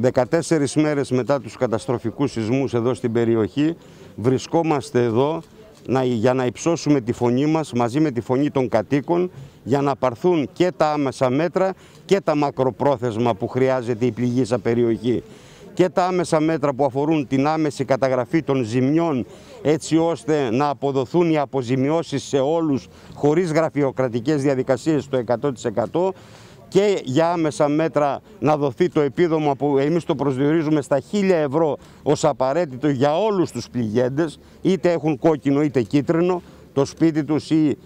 14 μέρες μετά τους καταστροφικούς σεισμούς εδώ στην περιοχή βρισκόμαστε εδώ για να υψώσουμε τη φωνή μας μαζί με τη φωνή των κατοίκων για να πάρθουν και τα άμεσα μέτρα και τα μακροπρόθεσμα που χρειάζεται η πληγήσα περιοχή. Και τα άμεσα μέτρα που αφορούν την άμεση καταγραφή των ζημιών έτσι ώστε να αποδοθούν οι αποζημιώσεις σε όλους χωρίς γραφειοκρατικές διαδικασίες το 100%. Και για άμεσα μέτρα να δοθεί το επίδομα που εμείς το προσδιορίζουμε στα 1.000 ευρώ ως απαραίτητο για όλους τους πληγέντες, είτε έχουν κόκκινο είτε κίτρινο, το σπίτι τους ή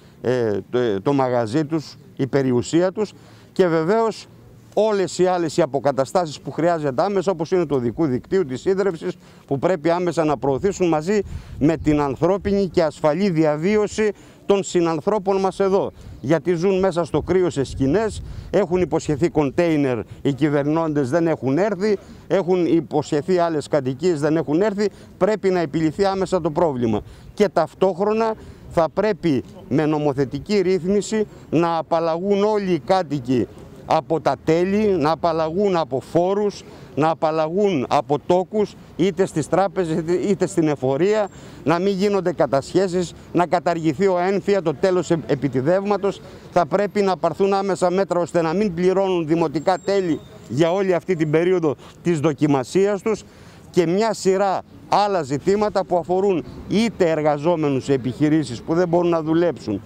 το μαγαζί τους, η περιουσία τους και βεβαίως όλες οι άλλες οι αποκαταστάσεις που χρειάζεται άμεσα, όπως είναι το οδικού δικτύου, της ίδρυυσης, που πρέπει άμεσα να προωθήσουν μαζί με την ανθρώπινη και ασφαλή διαβίωση των συνανθρώπων μας εδώ. Γιατί ζουν μέσα στο κρύο σε σκηνές, έχουν υποσχεθεί κοντέινερ, οι κυβερνώντες δεν έχουν έρθει, έχουν υποσχεθεί άλλες κατοικίες, δεν έχουν έρθει, πρέπει να επιληθεί άμεσα το πρόβλημα. Και ταυτόχρονα θα πρέπει με νομοθετική ρύθμιση να απαλλαγούν όλοι οι κάτοικοι από τα τέλη, να απαλλαγούν από φόρους, να απαλλαγούν από τόκους, είτε στις τράπεζες είτε στην εφορία, να μην γίνονται κατασχέσεις, να καταργηθεί ο ένφια, το τέλος επιτιδεύματος. Θα πρέπει να πάρθουν άμεσα μέτρα ώστε να μην πληρώνουν δημοτικά τέλη για όλη αυτή την περίοδο της δοκιμασίας τους και μια σειρά άλλα ζητήματα που αφορούν είτε εργαζόμενους σε επιχειρήσεις που δεν μπορούν να δουλέψουν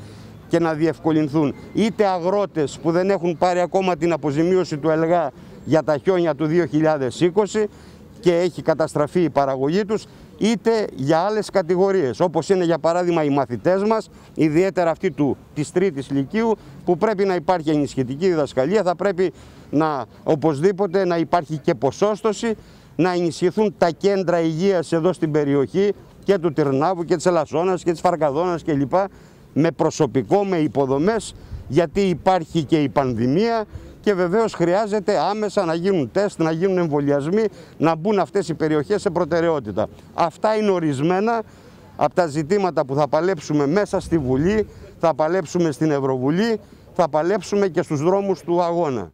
και να διευκολυνθούν, είτε αγρότες που δεν έχουν πάρει ακόμα την αποζημίωση του ΕΛΓΑ για τα χιόνια του 2020 και έχει καταστραφεί η παραγωγή τους, είτε για άλλες κατηγορίες, όπως είναι για παράδειγμα οι μαθητές μας, ιδιαίτερα αυτοί της τρίτης λυκείου, που πρέπει να υπάρχει ενισχυτική διδασκαλία, θα πρέπει οπωσδήποτε να υπάρχει και ποσόστοση, να ενισχυθούν τα κέντρα υγείας εδώ στην περιοχή και του Τυρνάβου και της Ελασσόνας και της Φαρκαδόνας κλπ. Με προσωπικό, με υποδομές, γιατί υπάρχει και η πανδημία και βεβαίως χρειάζεται άμεσα να γίνουν τεστ, να γίνουν εμβολιασμοί, να μπουν αυτές οι περιοχές σε προτεραιότητα. Αυτά είναι ορισμένα από τα ζητήματα που θα παλέψουμε μέσα στη Βουλή, θα παλέψουμε στην Ευρωβουλή, θα παλέψουμε και στους δρόμους του αγώνα.